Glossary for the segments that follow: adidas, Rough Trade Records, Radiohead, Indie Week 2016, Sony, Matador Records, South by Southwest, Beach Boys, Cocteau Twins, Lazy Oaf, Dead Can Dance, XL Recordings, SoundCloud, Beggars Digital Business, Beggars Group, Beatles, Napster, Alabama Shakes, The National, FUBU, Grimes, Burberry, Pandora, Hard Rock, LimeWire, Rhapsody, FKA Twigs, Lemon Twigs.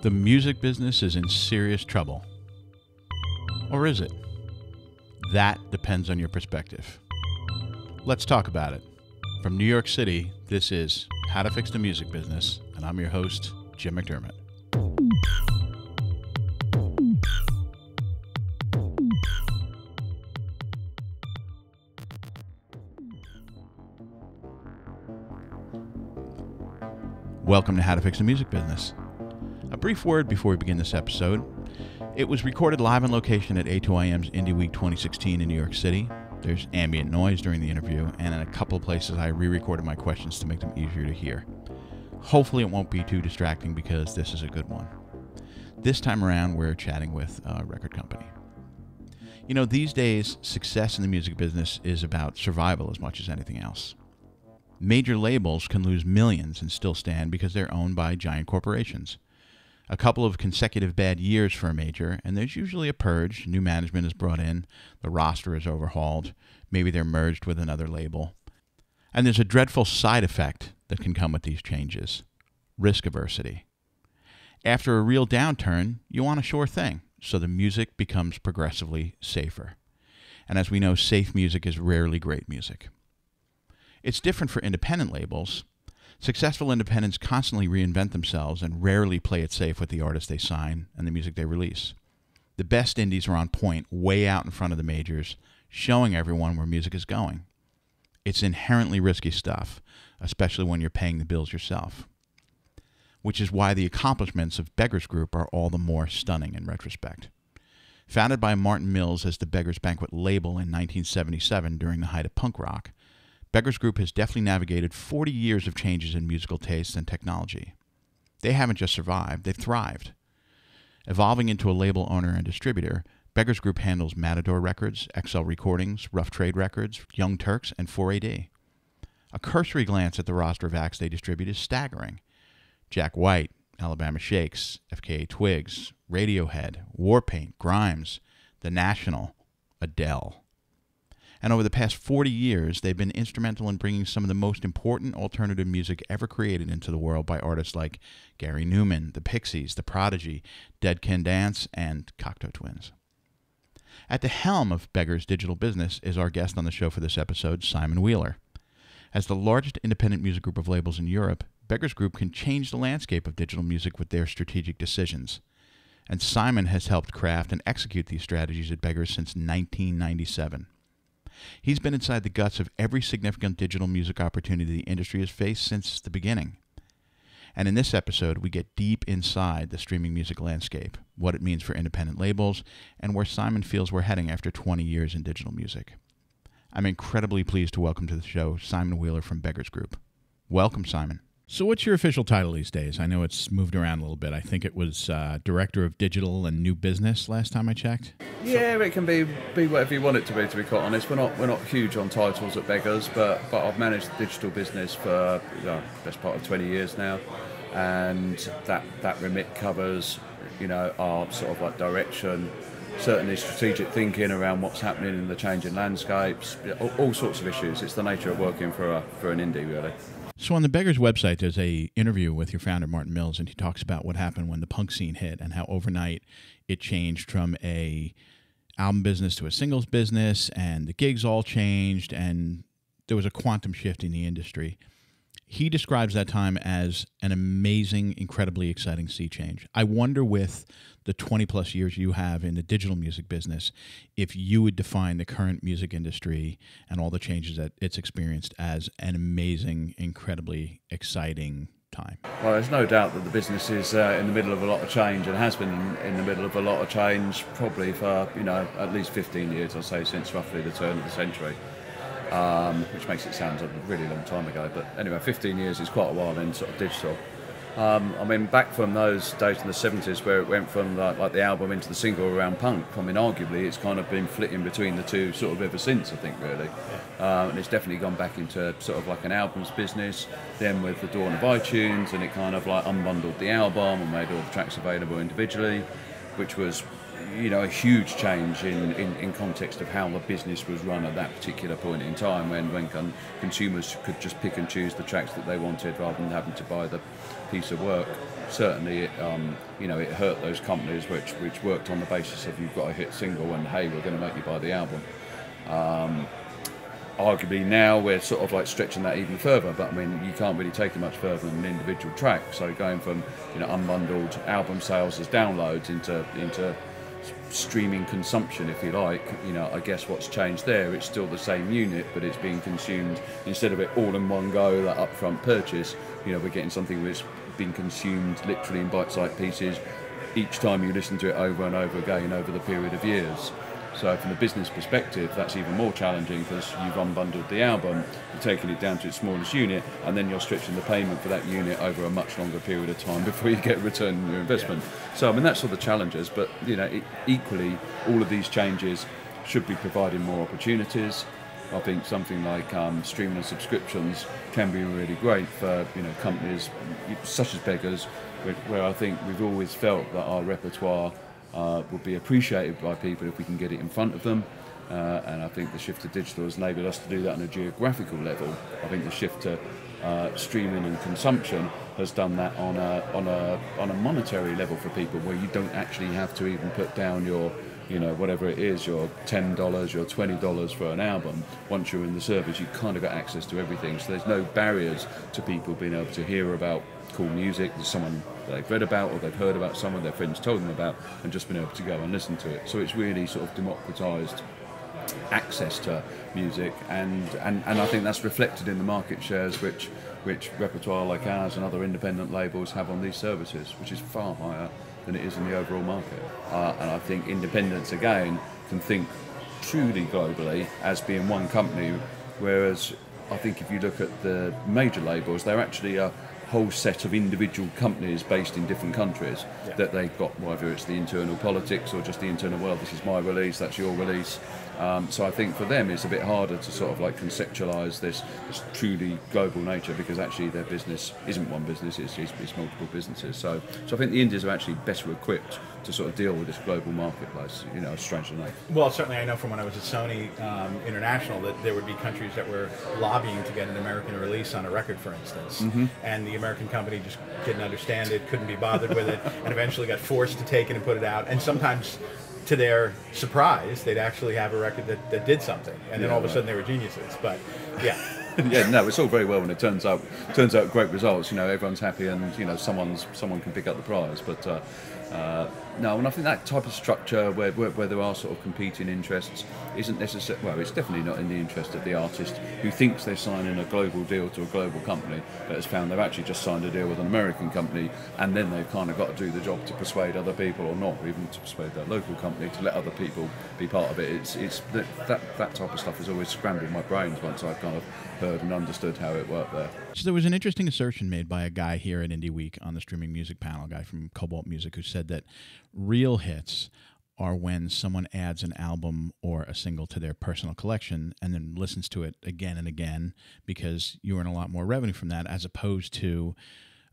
The music business is in serious trouble. Or is it? That depends on your perspective. Let's talk about it. From New York City, this is How to Fix the Music Business, and I'm your host, Jim McDermott. Welcome to How to Fix the Music Business. A brief word before we begin this episode. It was recorded live on location at A2IM's Indie Week 2016 in New York City. There's ambient noise during the interview, and in a couple of places I re-recorded my questions to make them easier to hear. Hopefully it won't be too distracting because this is a good one. This time around, we're chatting with a record company. You know, these days, success in the music business is about survival as much as anything else. Major labels can lose millions and still stand because they're owned by giant corporations. A couple of consecutive bad years for a major, and there's usually a purge. New management is brought in, the roster is overhauled, maybe they're merged with another label. And there's a dreadful side effect that can come with these changes: risk aversity. After a real downturn, you want a sure thing, so the music becomes progressively safer. And as we know, safe music is rarely great music. It's different for independent labels. Successful independents constantly reinvent themselves and rarely play it safe with the artists they sign and the music they release. The best indies are on point, way out in front of the majors, showing everyone where music is going. It's inherently risky stuff, especially when you're paying the bills yourself, which is why the accomplishments of Beggars Group are all the more stunning in retrospect. Founded by Martin Mills as the Beggars Banquet label in 1977 during the height of punk rock, Beggars Group has deftly navigated 40 years of changes in musical tastes and technology. They haven't just survived, they've thrived. Evolving into a label owner and distributor, Beggars Group handles Matador Records, XL Recordings, Rough Trade Records, Young Turks, and 4AD. A cursory glance at the roster of acts they distribute is staggering. Jack White, Alabama Shakes, FKA Twigs, Radiohead, Warpaint, Grimes, The National, Adele. And over the past 40 years, they've been instrumental in bringing some of the most important alternative music ever created into the world by artists like Gary Numan, The Pixies, The Prodigy, Dead Can Dance, and Cocteau Twins. At the helm of Beggars' digital business is our guest on the show for this episode, Simon Wheeler. As the largest independent music group of labels in Europe, Beggars Group can change the landscape of digital music with their strategic decisions. And Simon has helped craft and execute these strategies at Beggars since 1997. He's been inside the guts of every significant digital music opportunity the industry has faced since the beginning. And in this episode, we get deep inside the streaming music landscape, what it means for independent labels, and where Simon feels we're heading after 20 years in digital music. I'm incredibly pleased to welcome to the show Simon Wheeler from Beggars Group. Welcome, Simon. So what's your official title these days? I know it's moved around a little bit. I think it was Director of Digital and New Business last time I checked. Yeah, it can be whatever you want it to be quite honest. We're not huge on titles at Beggars, but I've managed the digital business for the best part of 20 years now, and that remit covers, our sort of like direction, certainly strategic thinking around what's happening in the changing landscapes, all sorts of issues. It's the nature of working for an indie, really. So on the Beggars website, there's an interview with your founder, Martin Mills, and he talks about what happened when the punk scene hit and how overnight it changed from a album business to a singles business, and the gigs all changed, and there was a quantum shift in the industry. He describes that time as an amazing, incredibly exciting sea change. I wonder, with the 20-plus years you have in the digital music business, if you would define the current music industry and all the changes that it's experienced as an amazing, incredibly exciting time. Well, there's no doubt that the business is in the middle of a lot of change, and has been in the middle of a lot of change probably for, at least 15 years, I'd say, since roughly the turn of the century. Which makes it sound like a really long time ago, but anyway, 15 years is quite a while in sort of digital. Back from those days in the 70s where it went from the album into the single around punk, arguably it's kind of been flitting between the two sort of ever since, I think, really. And it's definitely gone back into sort of like an albums business, then with the dawn of iTunes, and it kind of unbundled the album and made all the tracks available individually, which was you know, a huge change in context of how the business was run at that particular point in time, when consumers could just pick and choose the tracks that they wanted rather than having to buy the piece of work. Certainly, it, you know, it hurt those companies which worked on the basis of you've got a hit single and hey, we're going to make you buy the album. Arguably now we're sort of like stretching that even further, but I mean you can't really take it much further than an individual track. So going from, you know, unbundled album sales as downloads into streaming consumption, if you like, you know, I guess what's changed there, it's still the same unit, but it's being consumed instead of it all in one go, that upfront purchase. You know, we're getting something that's been consumed literally in bite-sized pieces each time you listen to it over and over again over the period of years. So from the business perspective, that's even more challenging because you've unbundled the album, you're taking it down to its smallest unit, and then you're stretching the payment for that unit over a much longer period of time before you get a return on your investment. Yeah. So I mean, that's all the challenges, but you know, equally, all of these changes should be providing more opportunities. I think something like streaming and subscriptions can be really great for, you know, companies such as Beggars, where I think we've always felt that our repertoire would be appreciated by people if we can get it in front of them, and I think the shift to digital has enabled us to do that on a geographical level. I think the shift to streaming and consumption has done that on a monetary level for people, where you don't actually have to even put down your, you know, whatever it is, your $10, your $20 for an album. Once you're in the service, you've kind of got access to everything, so there's no barriers to people being able to hear about cool music that someone they've read about or they've heard about, someone their friends told them about, and just been able to go and listen to it. So it's really sort of democratized access to music, and I think that's reflected in the market shares which repertoire like ours and other independent labels have on these services, which is far higher than it is in the overall market. And I think independents again can think truly globally as being one company, whereas I think if you look at the major labels, they're actually a whole set of individual companies based in different countries. Yeah. That they've got, whether it's the internal politics or just the internal world, this is my release, that's your release. So I think for them it's a bit harder to sort of like conceptualise this truly global nature, because actually their business isn't one business, it's multiple businesses. So I think the indies are actually better equipped to sort of deal with this global marketplace, you know, strangely enough. Well, certainly I know from when I was at Sony International that there would be countries that were lobbying to get an American release on a record, for instance. Mm-hmm. And the American company just didn't understand it, couldn't be bothered with it, and eventually got forced to take it and put it out. And sometimes, to their surprise, they'd actually have a record that did something, and then all of a sudden they were geniuses. But yeah. Yeah, no, it's all very well when it turns out great results. You know, everyone's happy, and you know, someone can pick up the prize. But no, and I think that type of structure where there are sort of competing interests isn't necessarily, well, it's definitely not in the interest of the artist who thinks they're signing a global deal to a global company, but has found they've actually just signed a deal with an American company, and then they've kind of got to do the job to persuade other people, or not even to persuade their local company to let other people be part of it. It's that type of stuff has always scrambled my brains once I've kind of heard and understood how it worked there. So there was an interesting assertion made by a guy here at Indie Week on the streaming music panel, a guy from Cobalt Music, who said that real hits are when someone adds an album or a single to their personal collection and then listens to it again and again, because you earn a lot more revenue from that, as opposed to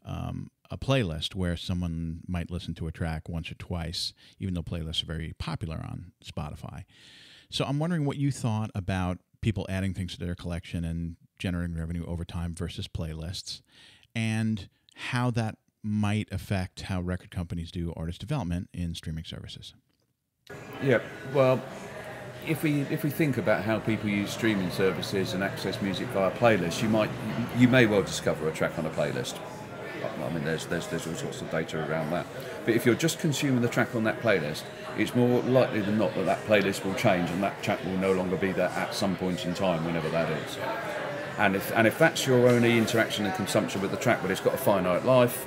a playlist where someone might listen to a track once or twice, even though playlists are very popular on Spotify. So I'm wondering what you thought about people adding things to their collection and generating revenue over time versus playlists, and how that might affect how record companies do artist development in streaming services. Yeah, well, if we think about how people use streaming services and access music via playlists, you may well discover a track on a playlist. I mean, there's all sorts of data around that. But if you're just consuming the track on that playlist, it's more likely than not that playlist will change and that track will no longer be there at some point in time, whenever that is. And if that's your only interaction and consumption with the track, but it's got a finite life,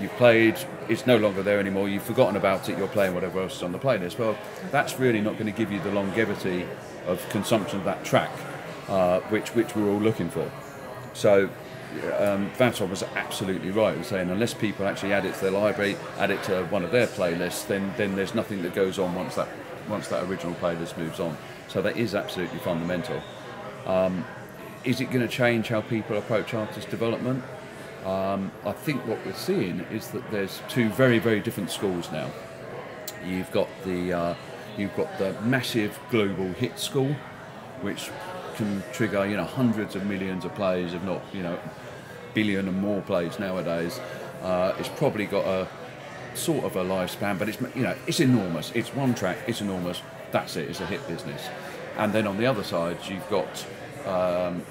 you've played, it's no longer there anymore, you've forgotten about it, you're playing whatever else is on the playlist, well, that's really not going to give you the longevity of consumption of that track, which we're all looking for. So Vantov was absolutely right in saying unless people actually add it to their library, add it to one of their playlists, then there's nothing that goes on once that original playlist moves on. So that is absolutely fundamental. Is it going to change how people approach artist development? I think what we're seeing is that there's two very, very different schools now. You've got the massive global hit school, which can trigger hundreds of millions of plays, if not billion and more plays nowadays. It's probably got a sort of a lifespan, but it's enormous. It's one track, it's enormous. That's it. It's a hit business. And then on the other side, you've got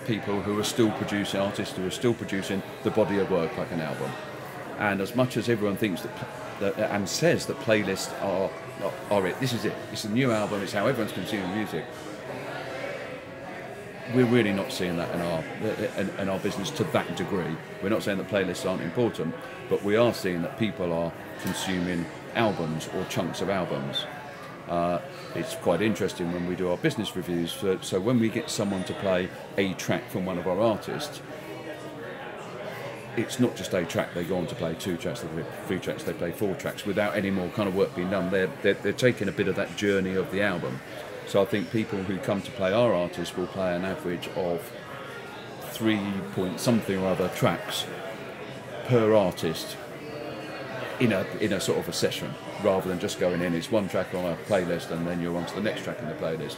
people who are still producing, artists who are still producing the body of work like an album. And as much as everyone thinks that and says that playlists are it, this is it. It's a new album. It's how everyone's consuming music. We're really not seeing that in our business to that degree. We're not saying that playlists aren't important, but we are seeing that people are consuming albums or chunks of albums. It's quite interesting when we do our business reviews. So when we get someone to play a track from one of our artists, it's not just a track. They go on to play two tracks, they play three tracks, they play four tracks without any more kind of work being done. They're taking a bit of that journey of the album. So I think people who come to play our artists will play an average of 3-point-something or other tracks per artist in a sort of a session, rather than just going in, it's one track on a playlist and then you're on to the next track in the playlist.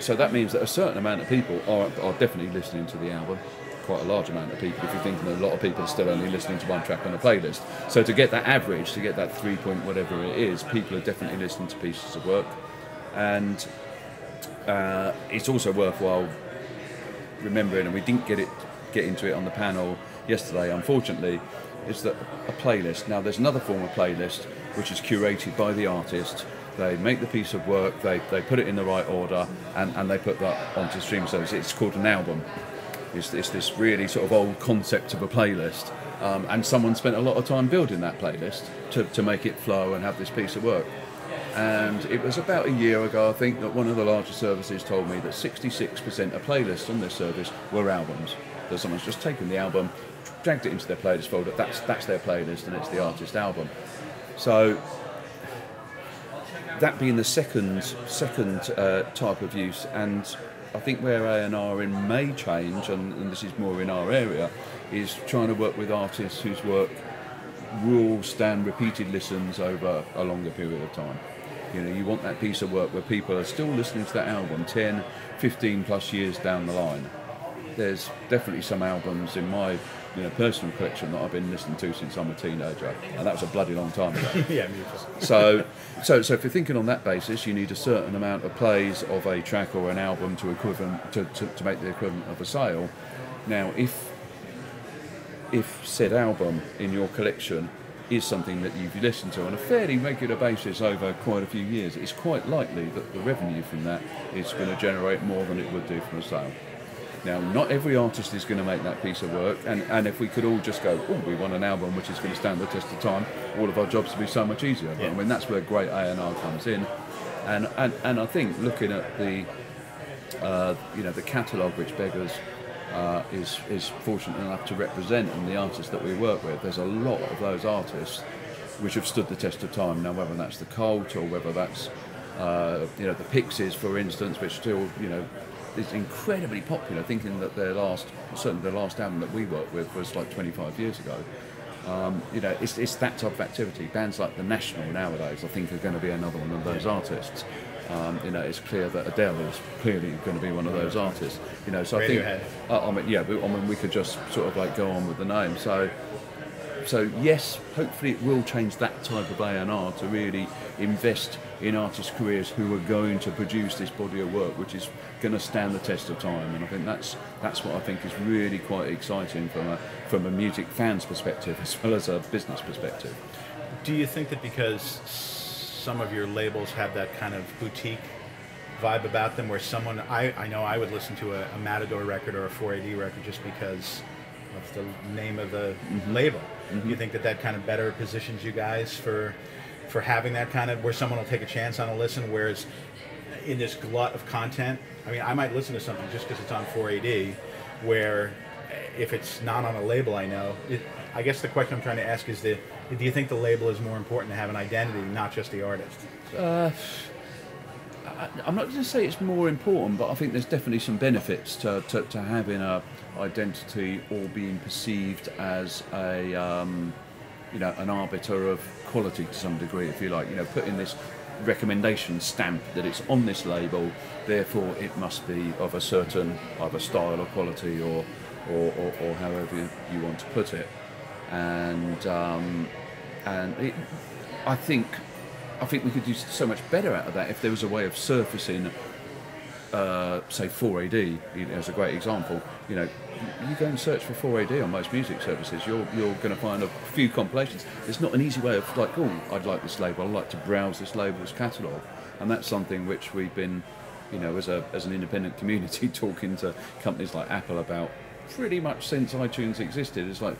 So that means that a certain amount of people are definitely listening to the album, quite a large amount of people, if you're thinking that a lot of people are still only listening to one track on a playlist. So to get that average, to get that 3-point whatever it is, people are definitely listening to pieces of work. And it's also worthwhile remembering, and we didn't get into it on the panel yesterday, unfortunately, is that a playlist, now there's another form of playlist which is curated by the artist. They make the piece of work, they put it in the right order, and they put that onto stream service. It's called an album. It's this really sort of old concept of a playlist, and someone spent a lot of time building that playlist to make it flow and have this piece of work. And it was about a year ago, I think, that one of the larger services told me that 66% of playlists on this service were albums. That someone's just taken the album, dragged it into their playlist folder, that's their playlist, and it's the artist album. So that being the second type of use, and I think where A&R in may change, and this is more in our area, is trying to work with artists whose work will stand repeated listens over a longer period of time. You want that piece of work where people are still listening to that album 10, 15 plus years down the line. There's definitely some albums in my personal collection that I've been listening to since I'm a teenager, and that was a bloody long time ago. Yeah, so if you're thinking on that basis, you need a certain amount of plays of a track or an album to make the equivalent of a sale. Now, if said album in your collection is something that you've listened to on a fairly regular basis over quite a few years, it's quite likely that the revenue from that is going to generate more than it would do from a sale. Now, not every artist is going to make that piece of work, and if we could all just go, oh, we want an album which is going to stand the test of time, all of our jobs would be so much easier. Yeah. I mean, that's where great A&R comes in, and I think looking at the catalogue which Beggars is fortunate enough to represent and the artists that we work with, there's a lot of those artists which have stood the test of time. Now, whether that's the cult or whether that's the Pixies, for instance, which still is incredibly popular, thinking that certainly their last album that we worked with was like 25 years ago. It's that type of activity. Bands like The National nowadays, I think, are going to be another one of those artists. It's clear that Adele is clearly going to be one of those artists. So Radiohead. I mean, we could just sort of like go on with the name. So yes, hopefully it will change that type of A&R to really invest in artists' careers who are going to produce this body of work which is going to stand the test of time. And I think that's what I think is really quite exciting from a music fan's perspective as well as a business perspective. Do you think that because some of your labels have that kind of boutique vibe about them where someone, I know I would listen to a Matador record or a 4AD record just because of the name of the label. Mm-hmm. Do you think that kind of better positions you guys for having that kind of, where someone will take a chance on a listen, whereas in this glut of content, I mean, I might listen to something just because it's on 4AD, where if it's not on a label, I know. I guess the question I'm trying to ask is, do you think the label is more important to have an identity, not just the artist? So. I'm not going to say it's more important, but I think there's definitely some benefits to having an identity or being perceived as a you know, an arbiter of quality to some degree, if you like. You know, put in this recommendation stamp that it's on this label, therefore it must be of a certain either style or quality or however you want to put it. And it, I think we could do so much better out of that if there was a way of surfacing, say 4AD as a great example. You know, you go and search for 4AD on most music services, you're going to find a few compilations. It's not an easy way of like, oh, I'd like this label, I'd like to browse this label's catalogue, and that's something which we've been, you know, as an independent community talking to companies like Apple about pretty much since iTunes existed. It's like,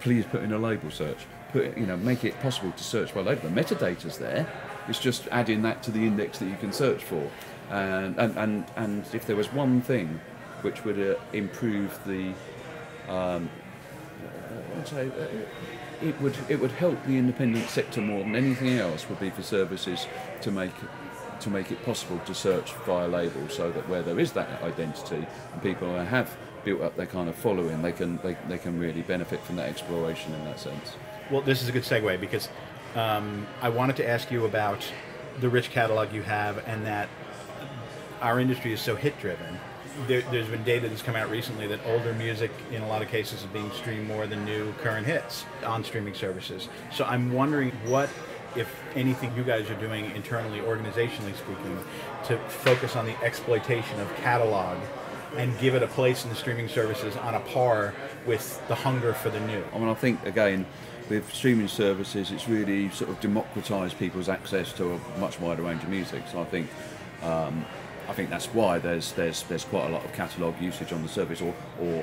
please put in a label search. Put, you know, make it possible to search by label. The metadata's there. It's just adding that to the index that you can search for. And if there was one thing which would improve the, I'd say, it would help the independent sector more than anything else, would be for services to make it possible to search via label, so that where there is that identity and people have built up their kind of following, they can really benefit from that exploration in that sense. Well, this is a good segue, because I wanted to ask you about the rich catalog you have, and that our industry is so hit driven. There's been data that's come out recently that older music in a lot of cases is being streamed more than new current hits on streaming services. So I'm wondering what, if anything, you guys are doing internally, organizationally speaking, to focus on the exploitation of catalog and give it a place in the streaming services on a par with the hunger for the new. I mean, I think, again, with streaming services, it's really sort of democratised people's access to a much wider range of music. So I think that's why there's quite a lot of catalogue usage on the service, or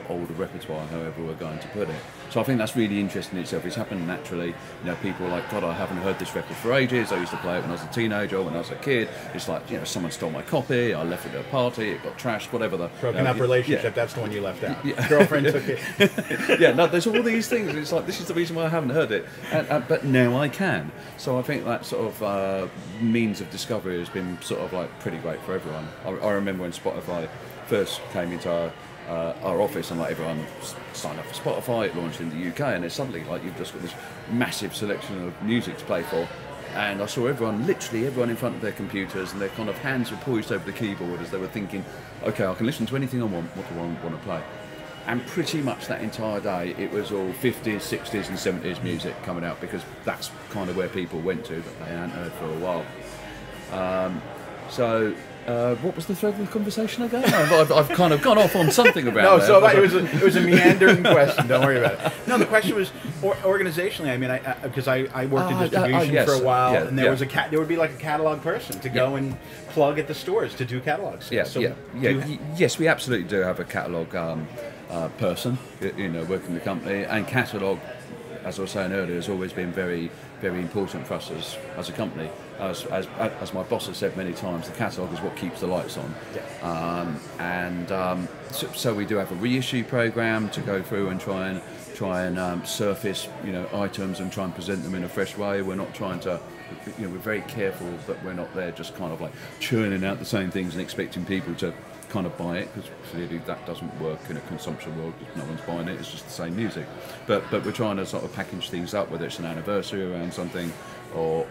older repertoire, however we're going to put it. So I think that's really interesting in itself. It's happened naturally. You know, people are like, God, I haven't heard this record for ages. I used to play it when I was a teenager, or when I was a kid. It's like, you know, someone stole my copy, I left it at a party, it got trashed, whatever. The broken up relationship, yeah. That's the one you left out. Yeah. Girlfriend took it. Yeah, no, there's all these things. It's like, this is the reason why I haven't heard it. But now I can. So I think that sort of means of discovery has been sort of like pretty great for everyone. I remember when Spotify first came into our office, and like everyone signed up for Spotify, it launched in the UK, and it's suddenly like you've just got this massive selection of music to play for. And I saw everyone, literally everyone, in front of their computers, and their kind of hands were poised over the keyboard as they were thinking, okay, I can listen to anything I want, what do I want to play? And pretty much that entire day, it was all 50s, 60s and 70s music coming out, because that's kind of where people went to, but they hadn't heard for a while. What was the thread of the conversation again? I've kind of gone off on something about no, that. No, so it was a meandering question. Don't worry about it. No, the question was organizationally. I mean, because I worked in distribution for a while, yeah, and there was there would be like a catalog person to go and plug at the stores to do catalogs. Yeah, so yes, we absolutely do have a catalog person, you know, working the company, and catalog, as I was saying earlier, has always been very, very important for us as a company. As my boss has said many times, the catalogue is what keeps the lights on. Yeah. So we do have a reissue program to go through and try and surface, you know, items and try and present them in a fresh way. We're not trying to, you know, we're very careful that we're not there just kind of like churning out the same things and expecting people to kind of buy it, because clearly that doesn't work in a consumption world, because no one's buying it, it's just the same music. But we're trying to sort of package things up, whether it's an anniversary around something, or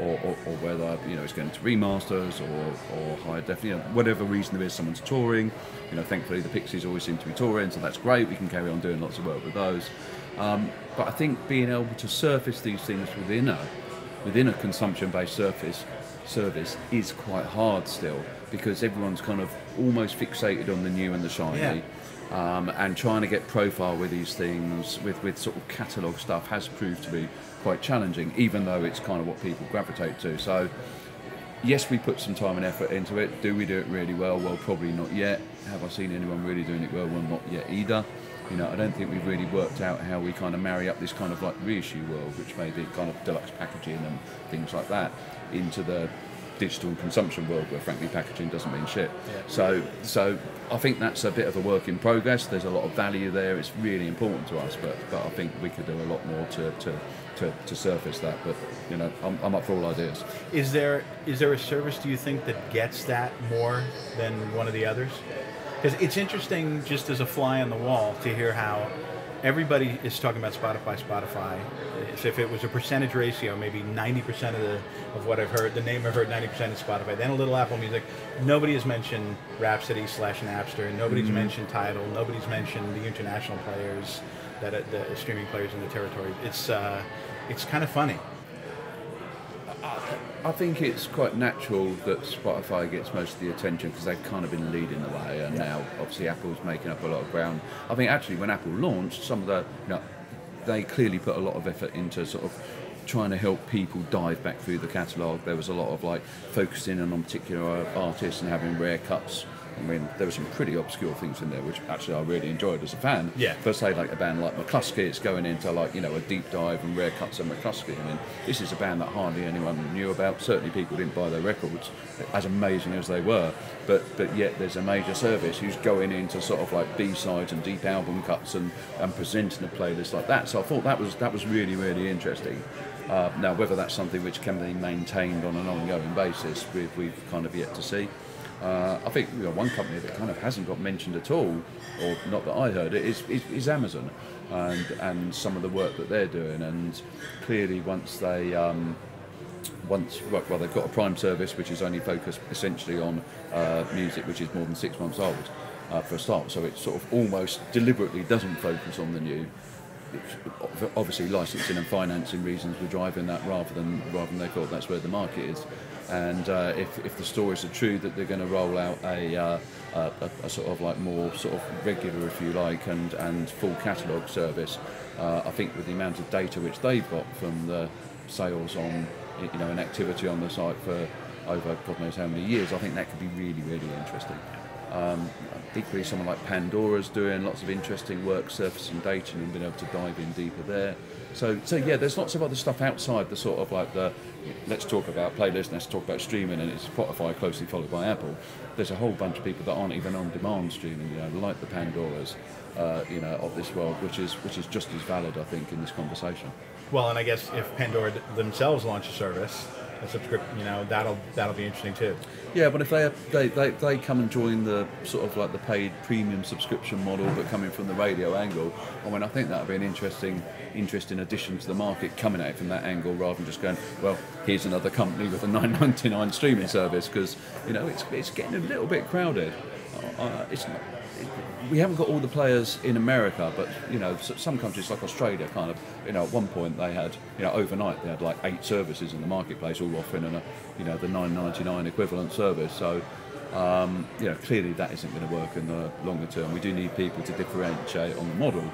whether, you know, it's going to remasters or higher def, you know, whatever reason there is, someone's touring. You know, thankfully the Pixies always seem to be touring, so that's great, we can carry on doing lots of work with those. But I think being able to surface these things within a consumption-based service is quite hard still, because everyone's kind of almost fixated on the new and the shiny, and trying to get profile with these things with sort of catalogue stuff has proved to be quite challenging, even though it's kind of what people gravitate to. So yes, we put some time and effort into it. Do we do it really well? Well, probably not yet. Have I seen anyone really doing it well? Well, not yet either. You know, I don't think we've really worked out how we kind of marry up this kind of like reissue world, which may be kind of deluxe packaging and things like that, into the digital consumption world, where frankly packaging doesn't mean shit. Yeah. So I think that's a bit of a work in progress. There's a lot of value there. It's really important to us, but I think we could do a lot more to surface that. But, you know, I'm up for all ideas. Is there a service, do you think, that gets that more than one of the others? Because it's interesting, just as a fly on the wall, to hear how everybody is talking about Spotify. If it was a percentage ratio, maybe 90% of what I've heard, the name I've heard, 90% is Spotify. Then a little Apple Music. Nobody has mentioned Rhapsody / Napster. Nobody's mentioned Tidal. Nobody's mentioned the international players, that the streaming players in the territory. It's kind of funny. I think it's quite natural that Spotify gets most of the attention because they've kind of been leading the way, and now obviously Apple's making up a lot of ground. I think actually when Apple launched, some of the, you know, they clearly put a lot of effort into sort of trying to help people dive back through the catalogue. There was a lot of like focusing on particular artists and having rare cuts. I mean, there were some pretty obscure things in there, which actually I really enjoyed as a fan. Yeah. But say, like a band like McCluskey, it's going into like, you know, a deep dive and rare cuts of McCluskey. I mean, this is a band that hardly anyone knew about. Certainly, people didn't buy their records, as amazing as they were. But yet, there's a major service who's going into sort of like B-sides and deep album cuts and presenting a playlist like that. So I thought that was really, really interesting. Now, whether that's something which can be maintained on an ongoing basis, we've kind of yet to see. I think, you know, one company that kind of hasn't got mentioned at all, or not that I heard it, is Amazon, and some of the work that they're doing. And clearly, once they they've got a Prime service which is only focused essentially on music which is more than 6 months old for a start. So it sort of almost deliberately doesn't focus on the new. Obviously, licensing and financing reasons were driving that rather than they thought that's where the market is. And if the stories are true that they're going to roll out a sort of like more sort of regular, if you like, and full catalogue service, I think with the amount of data which they've got from the sales on, you know, an activity on the site for over God knows how many years, I think that could be really, really interesting. Equally, someone like Pandora's doing lots of interesting work, surfacing data, and being able to dive in deeper there. So yeah, there's lots of other stuff outside the sort of like the let's talk about playlists, let's talk about streaming, and it's Spotify closely followed by Apple. There's a whole bunch of people that aren't even on demand streaming, you know, like the Pandoras, you know, of this world, which is just as valid, I think, in this conversation. Well, and I guess if Pandora themselves launch a service, a subscription, you know, that'll be interesting too. Yeah, but if they come and join the sort of like the paid premium subscription model, but coming from the radio angle, I mean, I think that'll be an interesting addition to the market, coming at it from that angle rather than just going, well, here's another company with a $9.99 streaming service, because, you know, it's getting a little bit crowded. We haven't got all the players in America, but, you know, some countries like Australia kind of, you know, at one point they had, you know, overnight they had like 8 services in the marketplace, all offering, you know, the $9.99 equivalent service. So, you know, clearly that isn't going to work in the longer term. We do need people to differentiate on the model.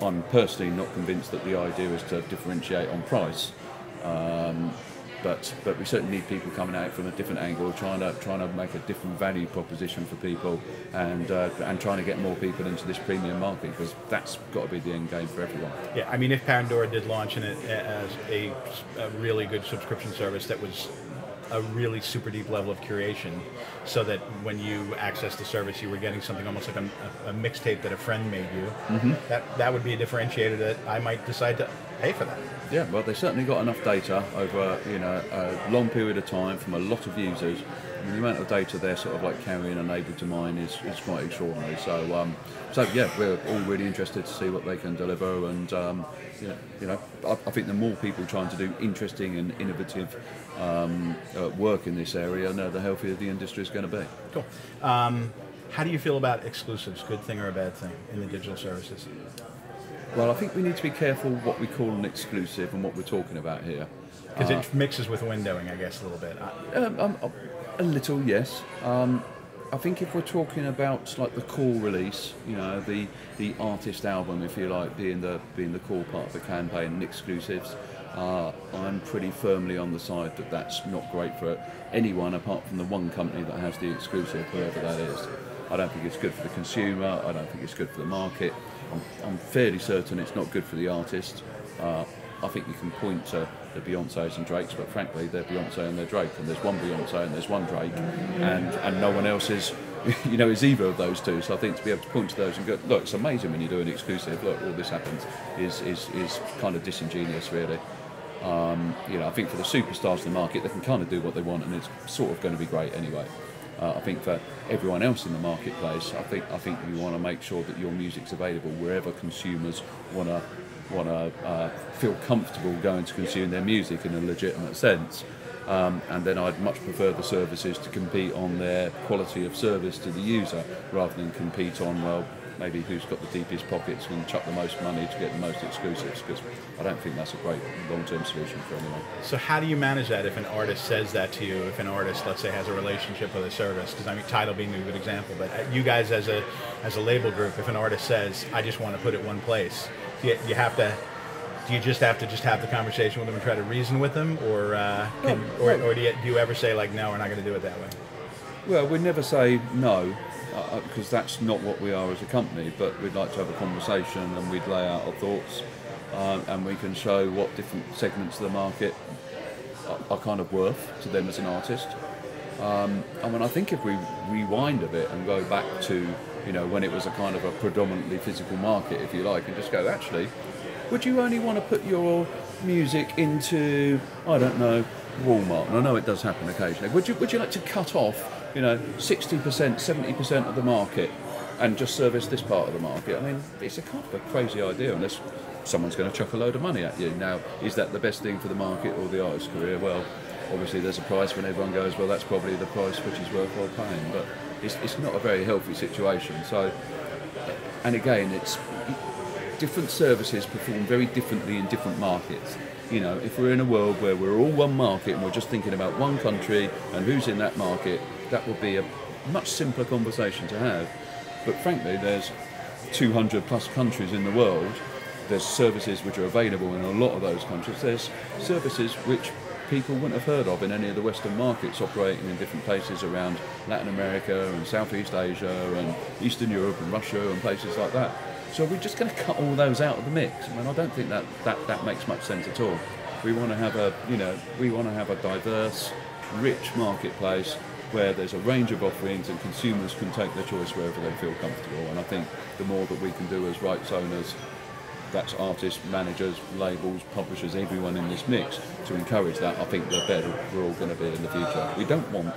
I'm personally not convinced that the idea is to differentiate on price. But we certainly need people coming out from a different angle, trying to make a different value proposition for people, and trying to get more people into this premium market, because that's got to be the end game for everyone. Yeah, I mean, if Pandora did launch as a really good subscription service that was a really super deep level of curation, so that when you access the service, you were getting something almost like a mixtape that a friend made you. Mm-hmm. That would be a differentiator that I might decide to pay for that. Yeah, well, they certainly got enough data over, you know, a long period of time from a lot of users. I mean, the amount of data they're sort of like carrying and able to mine is quite extraordinary. So yeah, we're all really interested to see what they can deliver. And you know, I think the more people trying to do interesting and innovative work in this area, no, the healthier the industry is going to be. Cool. How do you feel about exclusives? Good thing or a bad thing in the digital services? Well, I think we need to be careful what we call an exclusive and what we're talking about here. Because it mixes with windowing, I guess, a little bit. A little, yes. I think if we're talking about like the core release, you know, the artist album, if you like, being the core part of the campaign, and exclusives, I'm pretty firmly on the side that that's not great for anyone apart from the one company that has the exclusive, whoever that is. I don't think it's good for the consumer. I don't think it's good for the market. I'm fairly certain it's not good for the artist. I think you can point to the Beyonces and Drakes, but frankly, they're Beyonce and they're Drake, and there's one Beyonce and there's one Drake, and no one else is, you know, is either of those two. So I think to be able to point to those and go, look, it's amazing when you do an exclusive. Look, all this happens is kind of disingenuous, really. You know, I think for the superstars of the market, they can kind of do what they want, and it's sort of going to be great anyway. I think for everyone else in the marketplace, I think you want to make sure that your music's available wherever consumers want to feel comfortable going to consume their music in a legitimate sense. And then I'd much prefer the services to compete on their quality of service to the user rather than compete on, well, maybe who's got the deepest pockets and chuck the most money to get the most exclusives, because I don't think that's a great long-term solution for anyone. So how do you manage that if an artist says that to you, if an artist, let's say, has a relationship with a service? Because I mean, Tidal being a good example, but you guys as a label group, if an artist says, I just want to put it one place, you have to... Do you just have to have the conversation with them and try to reason with them, or do you ever say, like, no, we're not going to do it that way? Well, we never say no, because that's not what we are as a company, but we'd like to have a conversation and we'd lay out our thoughts, and we can show what different segments of the market are kind of worth to them as an artist. I mean, I think if we rewind a bit and go back to, you know, when it was a kind of a predominantly physical market, if you like, and just go, actually, would you only want to put your music into, I don't know, Walmart? And I know it does happen occasionally. Would you like to cut off, you know, 60%, 70% of the market and just service this part of the market? I mean, it's a kind of a crazy idea unless someone's going to chuck a load of money at you. Now, is that the best thing for the market or the artist's career? Well, obviously there's a price when everyone goes, well, that's probably the price which is worthwhile paying. But it's not a very healthy situation. So, and again, it's... different services perform very differently in different markets. You know, if we're in a world where we're all one market and we're just thinking about one country and who's in that market, that would be a much simpler conversation to have. But frankly, there's 200 plus countries in the world. There's services which are available in a lot of those countries. There's services which people wouldn't have heard of in any of the Western markets operating in different places around Latin America and Southeast Asia and Eastern Europe and Russia and places like that. So we're just going to cut all those out of the mix. I mean, I don't think that makes much sense at all. We want to have a diverse, rich marketplace where there's a range of offerings and consumers can take their choice wherever they feel comfortable. And I think the more that we can do as rights owners, that's artists, managers, labels, publishers, everyone in this mix, to encourage that, I think the better we're all going to be in the future. We don't want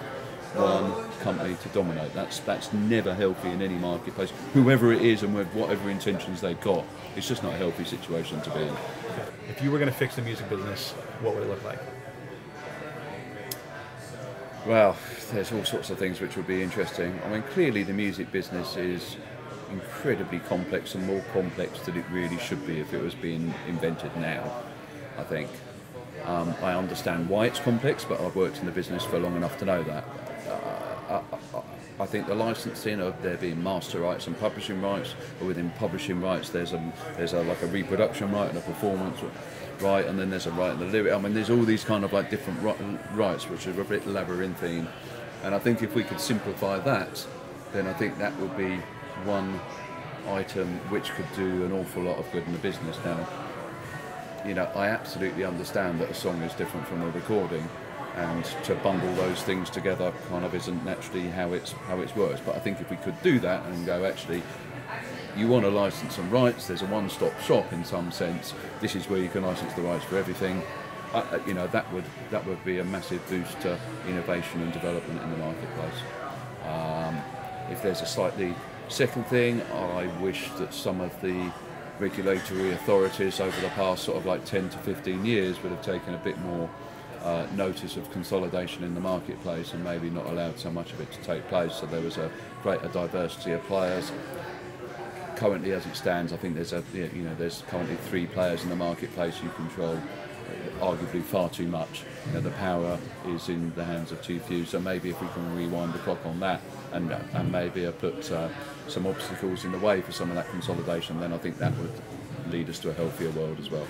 one company to dominate. That's never healthy in any marketplace, whoever it is and with whatever intentions they've got. It's just not a healthy situation to be in. If you were going to fix the music business, what would it look like? Well, there's all sorts of things which would be interesting. I mean, clearly the music business is incredibly complex, and more complex than it really should be if it was being invented now, I think. I understand why it's complex, but I've worked in the business for long enough to know that. I think the licensing of there being master rights and publishing rights, or within publishing rights there's a like a reproduction right and a performance right, and then there's a right in the lyric. I mean, there's all these kind of like different rights which are a bit labyrinthine, and I think if we could simplify that, then I think that would be one item which could do an awful lot of good in the business. Now, you know, I absolutely understand that a song is different from a recording, and to bundle those things together kind of isn't naturally how it works. But I think if we could do that and go, actually, you want to license some rights, there's a one-stop shop in some sense, this is where you can license the rights for everything, you know, that would be a massive boost to innovation and development in the marketplace. If there's a slightly second thing, I wish that some of the regulatory authorities over the past sort of like 10 to 15 years would have taken a bit more notice of consolidation in the marketplace and maybe not allowed so much of it to take place, so there was a greater diversity of players. Currently, as it stands, I think there's currently 3 players in the marketplace who control arguably far too much. You know, the power is in the hands of too few, so maybe if we can rewind the clock on that and maybe put some obstacles in the way for some of that consolidation, then I think that would lead us to a healthier world as well.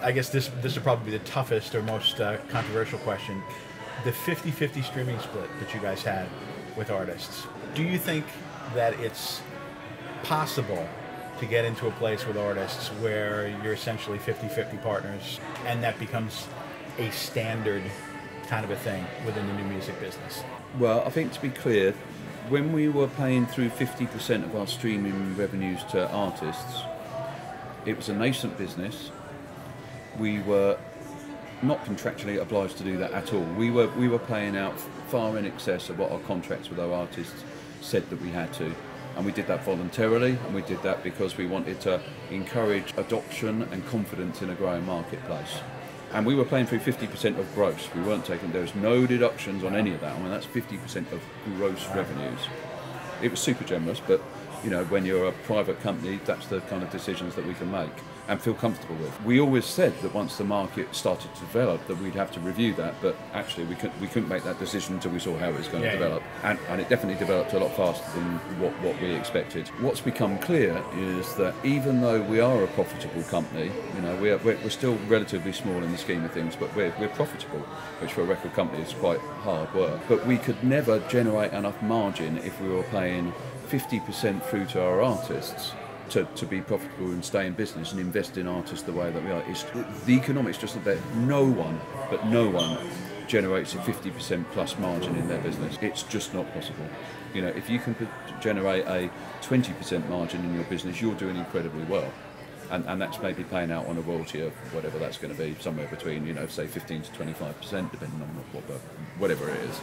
I guess this would probably be the toughest or most controversial question. The 50-50 streaming split that you guys had with artists, do you think that it's possible to get into a place with artists where you're essentially 50-50 partners and that becomes a standard kind of a thing within the new music business? Well, I think, to be clear, when we were paying through 50% of our streaming revenues to artists, it was a nascent business. We were not contractually obliged to do that at all. We were paying out far in excess of what our contracts with our artists said that we had to, and we did that voluntarily, and we did that because we wanted to encourage adoption and confidence in a growing marketplace. And we were paying through 50% of gross. We weren't taking, there's no deductions on any of that. I mean, that's 50% of gross revenues. It was super generous, but you know, when you're a private company, that's the kind of decisions that we can make and feel comfortable with. We always said that once the market started to develop that we'd have to review that, but actually we couldn't make that decision until we saw how it was going to develop. And it definitely developed a lot faster than what we expected. What's become clear is that even though we are a profitable company, you know, we're still relatively small in the scheme of things, but we're profitable, which for a record company is quite hard work. But we could never generate enough margin if we were paying 50% through to our artists to be profitable and stay in business and invest in artists the way that we are. It's, the economics just that no one generates a 50% plus margin in their business. It's just not possible. You know, if you can generate a 20% margin in your business, you're doing incredibly well. And that's maybe paying out on a royalty of whatever that's going to be, somewhere between, you know, say 15 to 25%, depending on whatever it is.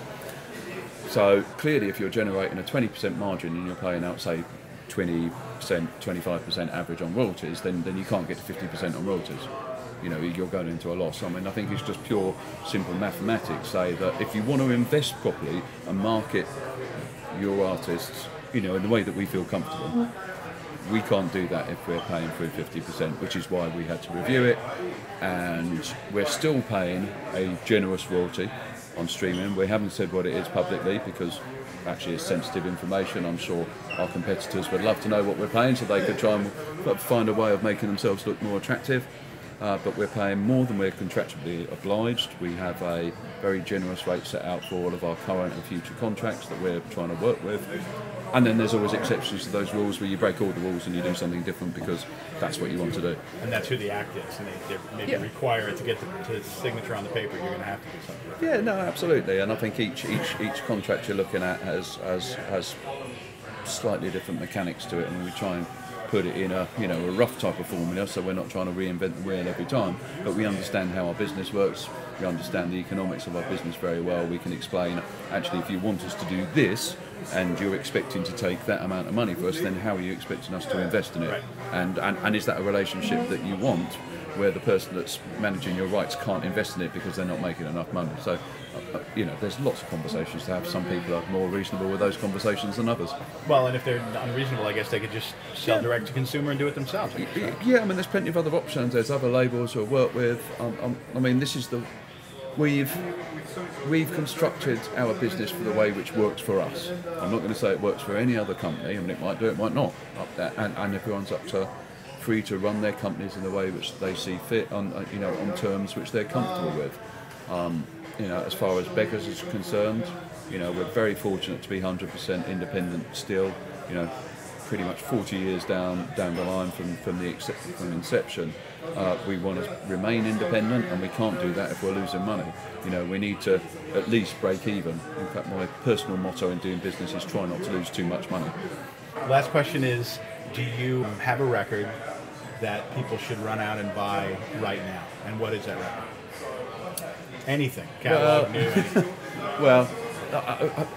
So clearly, if you're generating a 20% margin and you're paying out, say, 20%, 25% average on royalties, then you can't get to 50% on royalties. You know, you're going into a loss. I mean, I think it's just pure, simple mathematics say that if you want to invest properly and market your artists, you know, in the way that we feel comfortable, we can't do that if we're paying through 50%, which is why we had to review it. And we're still paying a generous royalty on streaming. We haven't said what it is publicly because actually it's sensitive information. I'm sure our competitors would love to know what we're paying so they could try and find a way of making themselves look more attractive. But we're paying more than we're contractually obliged. We have a very generous rate set out for all of our current and future contracts that we're trying to work with. And then there's always exceptions to those rules where you break all the rules and you do something different because that's what you want to do. And that's who the act is, and they maybe require it to get the signature on the paper. You're going to have to do something different. Yeah, no, absolutely. And I think each contract you're looking at has slightly different mechanics to it, and we try and put it in a, you know, a rough type of formula, so we're not trying to reinvent the wheel every time, but we understand how our business works, we understand the economics of our business very well. We can explain, actually, if you want us to do this and you're expecting to take that amount of money for us, then how are you expecting us to invest in it? And is that a relationship that you want, where the person that's managing your rights can't invest in it because they're not making enough money? So, you know, there's lots of conversations to have. Some people are more reasonable with those conversations than others. Well, and if they're unreasonable, I guess they could just sell direct to consumer and do it themselves. Yeah, I mean, there's plenty of other options. There's other labels who I work with. I mean, this is the... We've constructed our business for the way which works for us. I'm not going to say it works for any other company. I mean, it might do, it might not. And everyone's free to run their companies in the way which they see fit, on, you know, on terms which they're comfortable with. You know, as far as Beggars is concerned, you know, we're very fortunate to be 100% independent still. You know, pretty much 40 years down the line from inception. We want to remain independent, and we can't do that if we're losing money. You know, we need to at least break even. In fact, my personal motto in doing business is try not to lose too much money. Last question is, do you have a record that people should run out and buy right now? And what is that record? Anything. Catalog, new, anything. Well,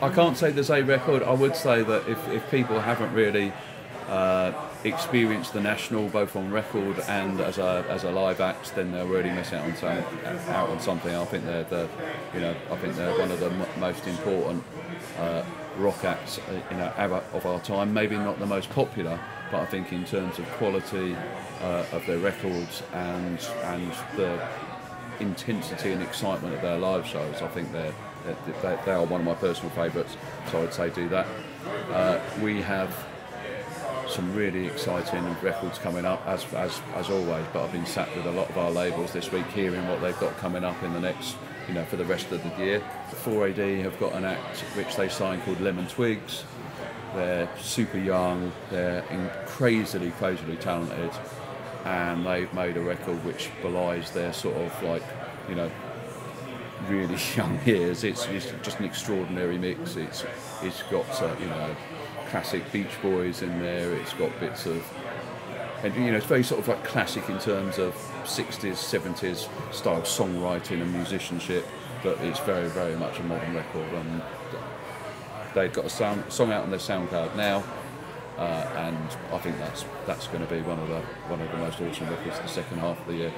I can't say there's a record. I would say that if people haven't really experienced The National both on record and as a live act, then they'll really miss out on something. I think they're one of the most important rock acts, you know, of our time. Maybe not the most popular, but I think in terms of quality of their records and the intensity and excitement of their live shows, I think they are one of my personal favourites, so I'd say do that. We have some really exciting records coming up, as always, but I've been sat with a lot of our labels this week hearing what they've got coming up in the next, you know, for the rest of the year. 4AD have got an act which they signed called Lemon Twigs. They're super young, they're crazily talented, and they've made a record which belies their sort of, like, you know, really young years. It's just an extraordinary mix. It's got, you know, classic Beach Boys in there. It's got bits of And you know, it's very sort of like classic in terms of 60s, 70s style songwriting and musicianship, but it's very, very much a modern record. And they've got a song out on their SoundCloud now, and I think that's going to be one of the most awesome records the second half of the year.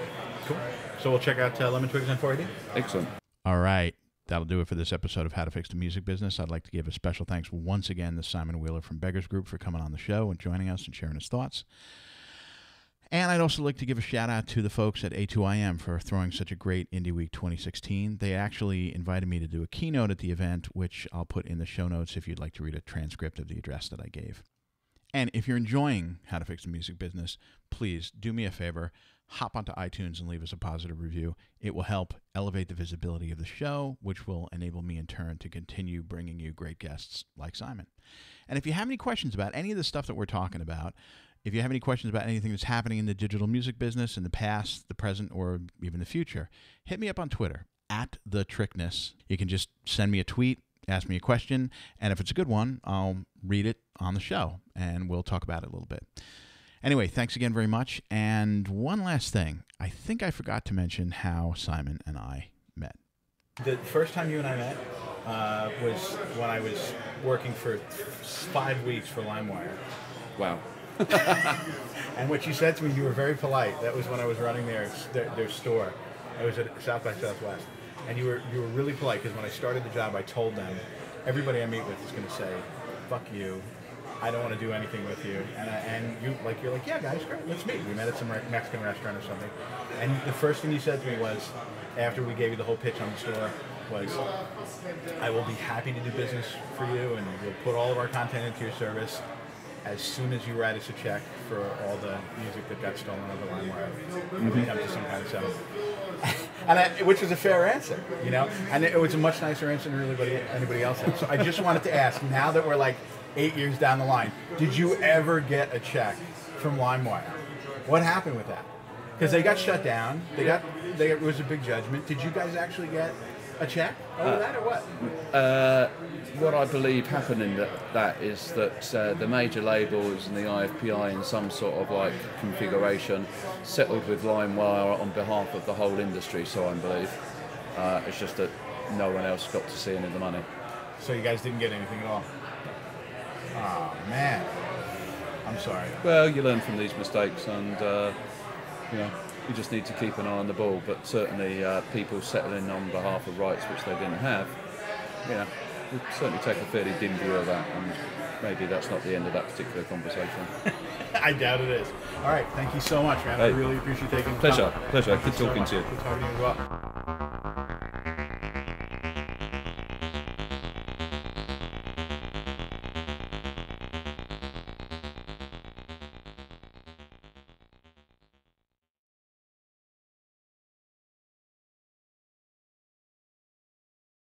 Cool. So we'll check out Lemon Twigs and 4AD. Excellent. All right. That'll do it for this episode of How to Fix the Music Business. I'd like to give a special thanks once again to Simon Wheeler from Beggars Group for coming on the show and joining us and sharing his thoughts. And I'd also like to give a shout out to the folks at A2IM for throwing such a great Indie Week 2016. They actually invited me to do a keynote at the event, which I'll put in the show notes if you'd like to read a transcript of the address that I gave. And if you're enjoying How to Fix the Music Business, please do me a favor. Hop onto iTunes and leave us a positive review. It will help elevate the visibility of the show, which will enable me in turn to continue bringing you great guests like Simon. And if you have any questions about any of the stuff that we're talking about, if you have any questions about anything that's happening in the digital music business in the past, the present, or even the future, hit me up on Twitter, @thetrickness. You can just send me a tweet, ask me a question, and if it's a good one, I'll read it on the show, and we'll talk about it a little bit. Anyway, thanks again very much. And one last thing. I think I forgot to mention how Simon and I met. The first time you and I met was when I was working for 5 weeks for LimeWire. Wow. And what you said to me, you were very polite. That was when I was running their store. I was at South by Southwest. And you were really polite, because when I started the job, I told them, everybody I meet with is going to say, fuck you. I don't want to do anything with you, and you're like, yeah, guys, great, let's meet. We met at some Mexican restaurant or something, and the first thing you said to me was, after we gave you the whole pitch on the store, was, I will be happy to do business for you, and we'll put all of our content into your service as soon as you write us a check for all the music that got stolen on the LimeWire. Mm-hmm. Up to some kind of settlement. Which was a fair answer, you know, and it was a much nicer answer than anybody else had. So I just wanted to ask, now that we're like 8 years down the line, did you ever get a check from LimeWire? What happened with that? Because they got shut down. It was a big judgment. Did you guys actually get a check over that, or what? What I believe happened in that is that the major labels and the IFPI, in some sort of like configuration, settled with LimeWire on behalf of the whole industry. So I believe it's just that no one else got to see any of the money. So you guys didn't get anything at all. Oh, man. I'm sorry. Well, you learn from these mistakes, and you know, you just need to keep an eye on the ball. But certainly people settling on behalf of rights which they didn't have, you know, would certainly take a fairly dim view of that, and maybe that's not the end of that particular conversation. I doubt it is. All right. Thank you so much, man. Hey. I really appreciate you taking the time. Pleasure. Good talking to you. Good talking to you as well.